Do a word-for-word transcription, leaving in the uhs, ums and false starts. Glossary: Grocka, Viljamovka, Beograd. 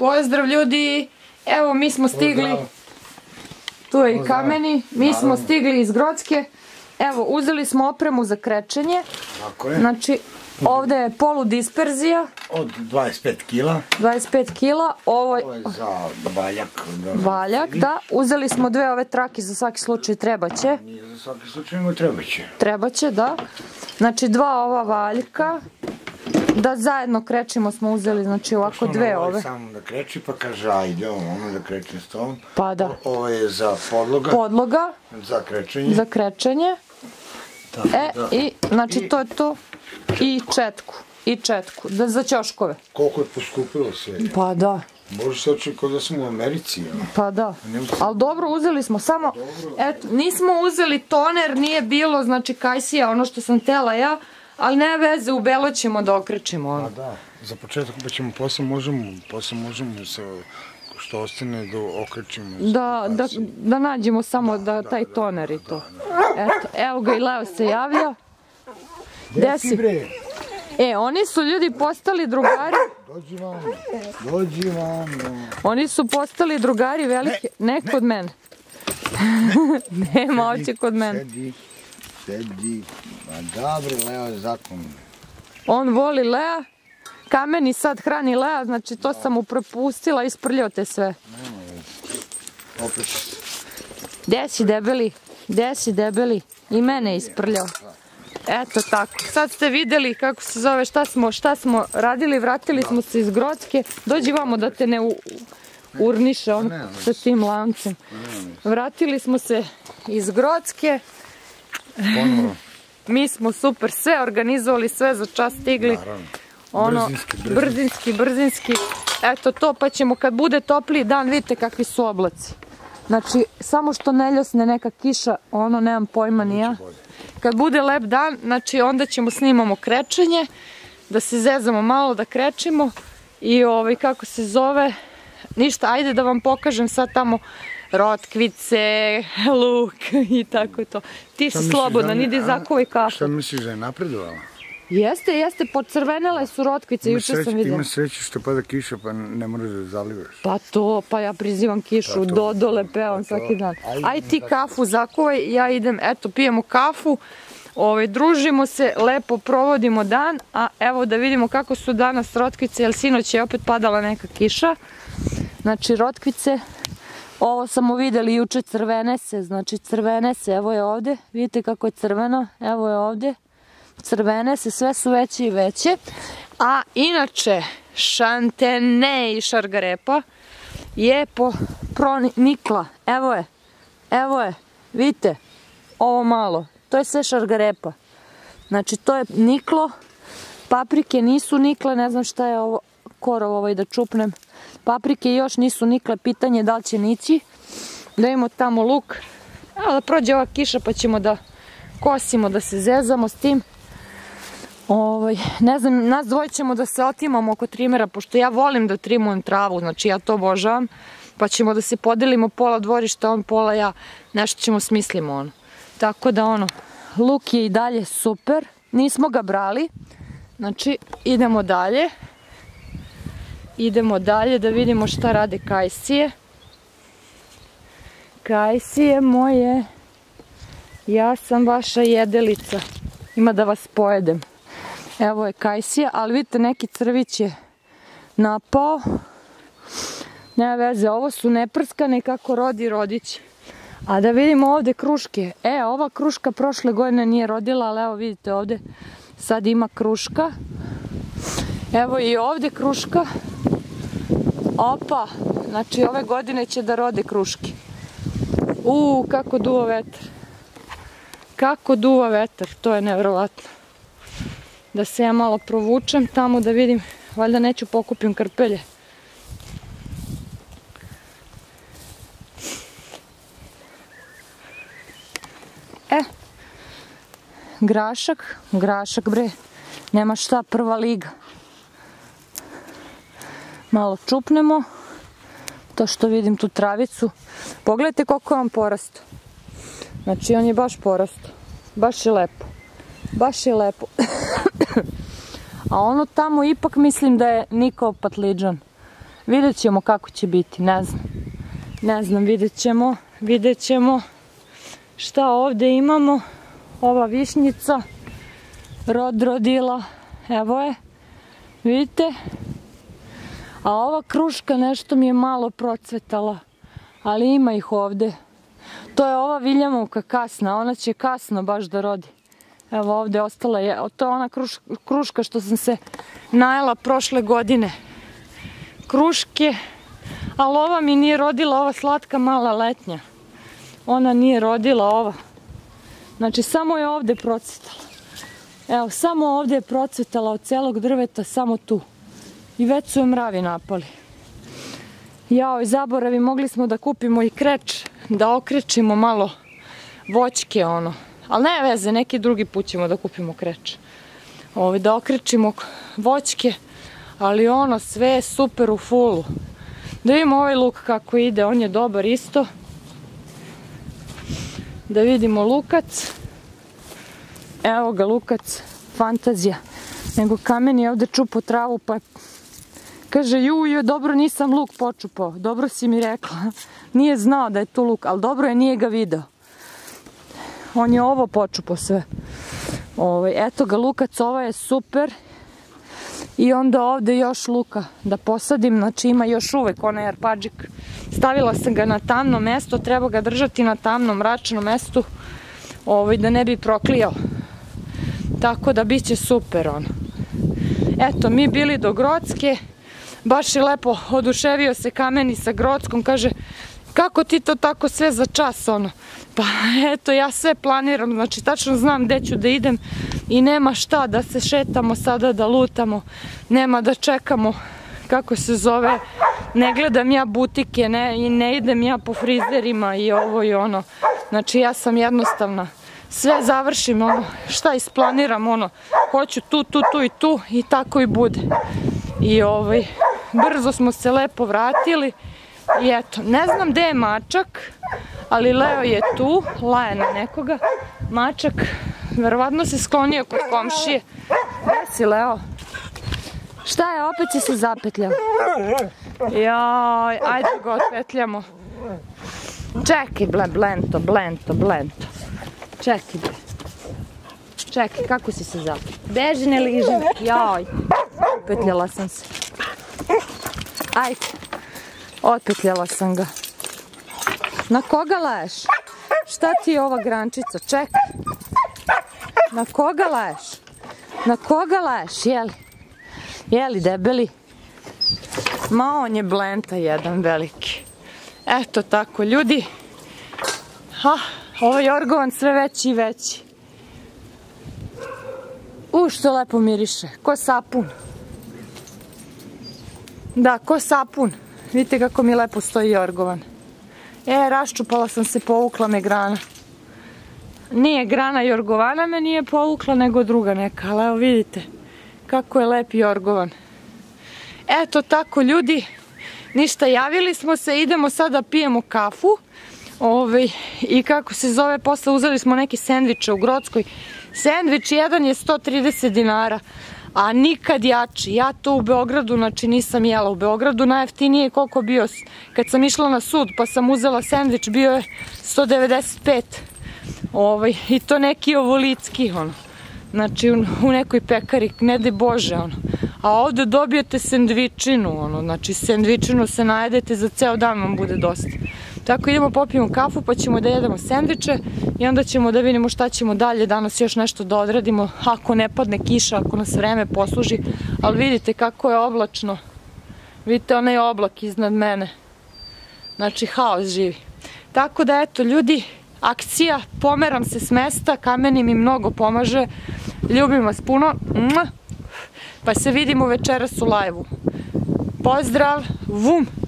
Pozdrav ljudi, evo mi smo stigli, tu je i Kameni, mi smo stigli iz Grocke, evo uzeli smo opremu za krečenje, znači ovde je poludisperzija, od dvadeset pet kila, dvadeset pet kila, ovo je za valjak, valjak, da, uzeli smo dve ove trake, za svaki slučaj trebaće, nije za svaki slučaj nego trebaće, trebaće, da, znači dva ova valjka, da zajedno krećemo smo uzeli, znači ovako dve ove. Ovo je samo da kreći pa kaže ajde ono da krećem s tom. Pa da. Ovo je za podloga. Podloga. Za krećenje. Za krećenje. E i znači to je to. I četku. I četku. Za ćoškove. Koliko je poskupilo sve. Pa da. Bože se oči kao da smo u Americi. Pa da. Ali dobro uzeli smo samo. Eto nismo uzeli toner, nije bilo znači kajsija ono što sam tela ja. Ali ne veze, u belo ćemo da okrećemo ono. Da, da, za početak pa ćemo, posle možemo, posle možemo se, što ostane, da okrećemo. Da, da nađemo samo da taj toner i to. Eto, evo ga i Leo se javlja. Gde si bre? E, oni su ljudi postali drugari. Dođi vam, dođi vam. Oni su postali drugari veliki, ne kod mene. Nema, oće kod mene. Sedi, ma dobro, Leo je zakon. On voli Lea, Kameni sad hrani Lea, znači to sam mu propustila, isprljao te sve. Nema već, opet. Gde si debeli, gde si debeli, i mene isprljao. Eto tako, sad ste videli kako se zove, šta smo, šta smo radili, vratili smo se iz Grocke, dođi vamo da te ne urniše on sa tim lancem. Vratili smo se iz Grocke. Mi smo super sve organizovali, sve za čas stigli, brzinski, brzinski, eto to, pa ćemo kad bude topliji dan, vidite kakvi su oblaci, znači samo što ne ljosne neka kiša, ono nemam pojma ni ja, kad bude lep dan, znači onda ćemo snimamo krečenje, da se zezamo malo, da krećemo i ovaj kako se zove, ništa, ajde da vam pokažem sad tamo rotkvice, luk i tako to. Ti si slobodna, nidi zakovaj kafu. Šta misliš da je napredovala? Jeste, jeste, pocrvenele su rotkvice, juče sam videla. Ima sreće što pada kiša pa ne moraš da zalivaš. Pa to, pa ja prizivam kišu, dodole pevam svaki dan. Aj ti kafu zakovaj, ja idem, eto, pijemo kafu, družimo se, lepo provodimo dan, a evo da vidimo kako su danas rotkvice, jer sinoć je opet padala neka kiša. Znači rotkvice, ovo smo videli juče crvene se, znači crvene se, evo je ovde, vidite kako je crveno, evo je ovde, crvene se, sve su veće i veće. A inače, šantene i šargarepa je pronikla, evo je, evo je, vidite, ovo malo, to je sve šargarepa. Znači to je niklo, paprike nisu nikle, ne znam šta je ovo, korov ovaj da čupnem. Paprike još nisu nikle, pitanje da li će nići. Da imamo tamo luk. Evo da prođe ova kiša pa ćemo da kosimo, da se zezamo s tim. Ne znam, nas dvoje ćemo da se otimamo oko trimera, pošto ja volim da trimujem travu, znači ja to obožavam. Pa ćemo da se podelimo pola dvorišta, on pola ja, nešto ćemo smislimo ono. Tako da ono, luk je i dalje super, nismo ga brali. Znači idemo dalje. Idemo dalje da vidimo šta rade kajsije. Kajsije moje, ja sam vaša jedelica, ima da vas pojedem. Evo je kajsija, ali vidite neki crvić je napao. Ne veze, ovo su neprskane kako rodi rodići. A da vidimo ovde kruške. E, ova kruška prošle godine nije rodila, ali evo vidite ovde sad ima kruška. Evo i ovde kruška. Opa, znači ove godine će da rode kruški. Uuu, kako duva vetar. Kako duva vetar, to je nevjerovatno. Da se ja malo provučem tamo da vidim, valjda neću pokupim krpelje. E, grašak, grašak bre, nema šta, prva liga. Malo čupnemo, to što vidim tu travicu, pogledajte koliko je on porasto, znači on je baš porasto, baš je lepo, baš je lepo, a ono tamo ipak mislim da je nikao patliđan, Vidjet ćemo kako će biti, ne znam. Ne znam, vidjet ćemo, vidjet ćemo šta ovdje imamo. Ova višnjica, rodrodila, evo je, vidite. A ova kruška nešto mi je malo procvetala, ali ima ih ovdje. To je ova viljamovka kasna, ona će kasno baš da rodi. Evo ovdje ostala je, to je ona kruška što sam se najela prošle godine. Kruške, ali ova mi nije rodila, ova slatka mala letnja. Ona nije rodila ova. Znači samo je ovdje procvetala. Evo, samo ovdje je procvetala od celog drveta, samo tu. I već su je mravi napali. Jao, i zaboravi, mogli smo da kupimo i kreč, da okrećimo malo voćke, ono. Ali ne veze, neki drugi put ćemo da kupimo kreč. Ovo, da okrećimo voćke, ali ono, sve je super u fulu. Da vidimo ovaj luk kako ide, on je dobar isto. Da vidimo lukac. Evo ga lukac, fantazija. Nego kamen je ovdje čupo travu, pa kaže, ju, ju, dobro nisam luk počupao, dobro si mi rekla. Nije znao da je tu luk, ali dobro je, nije ga video. On je ovo počupao sve. Eto ga lukac, ova je super. I onda ovdje još luka da posadim, znači ima još uvek onaj arpadžik. Stavila sam ga na tamno mesto, treba ga držati na tamnom, mračnom mestu, da ne bi proklijao. Tako da bit će super ono. Eto, mi bili do Grocke, baš je lepo, oduševio se Kameni sa Grockom, kaže, kako ti to tako sve za čas ono. Pa eto, ja sve planiram, znači tačno znam gde ću da idem i nema šta da se šetamo sada, da lutamo, nema da čekamo, kako se zove, ne gledam ja butike i ne idem ja po frizerima i ovo i ono. Znači ja sam jednostavna. Sve završim, ono, šta isplaniram, ono, hoću tu, tu, tu i tu i tako i bude. I ovaj, brzo smo se lepo vratili i eto, ne znam gde je mačak, ali Leo je tu, laje na nekoga. Mačak, verovatno se sklonio kod komšije. Gde si, Leo? Šta je, opet si se zapetljao? Jaj, ajde ga otpetljamo. Čekaj, blento, blento, blento. Čekaj, čekaj, kako si se zapetljala? Beži, ne liži, joj, otpetljala sam se. Ajde, otpetljala sam ga. Na koga laješ? Šta ti je ova grančica? Čekaj. Na koga laješ? Na koga laješ, jeli? Jeli, debeli? Ma, on je blenta jedan veliki. Eto tako, ljudi. Ha, ovo je orgovan sve veći i veći. U, što lepo miriše. Ko sapun. Da, ko sapun. Vidite kako mi lepo stoji orgovan. E, raščupala sam se, povukla me grana. Nije grana jorgovana me nije povukla, nego druga neka. Ali evo vidite kako je lep jorgovan. Eto tako, ljudi. Ništa, javili smo se, idemo sad da pijemo kafu. I kako se zove, posle uzeli smo neke sendviče u Grockoj. Sendvič jedan je sto trideset dinara, a nikad jači. Ja to u Beogradu, znači nisam jela. U Beogradu najjeftinije je koliko bio. Kad sam išla na sud pa sam uzela sendvič, bio je sto devedeset pet. I to neki ovolicki, ono. Znači u nekoj pekari, ne daj Bože, ono. A ovdje dobijete sendvičinu, ono, znači sendvičinu se najedete, za ceo dan vam bude dosta. Tako idemo popijemo kafu pa ćemo da jedemo sendviče i onda ćemo da vidimo šta ćemo dalje, danas još nešto da odradimo, ako ne padne kiša, ako nas vreme posluži, ali vidite kako je oblačno, vidite onaj oblak iznad mene, znači haos živi. Tako da eto ljudi, akcija, pomeram se s mesta, Kameni mi mnogo pomaže, ljubim vas puno, pa se vidimo večeras u live-u. Pozdrav, vum!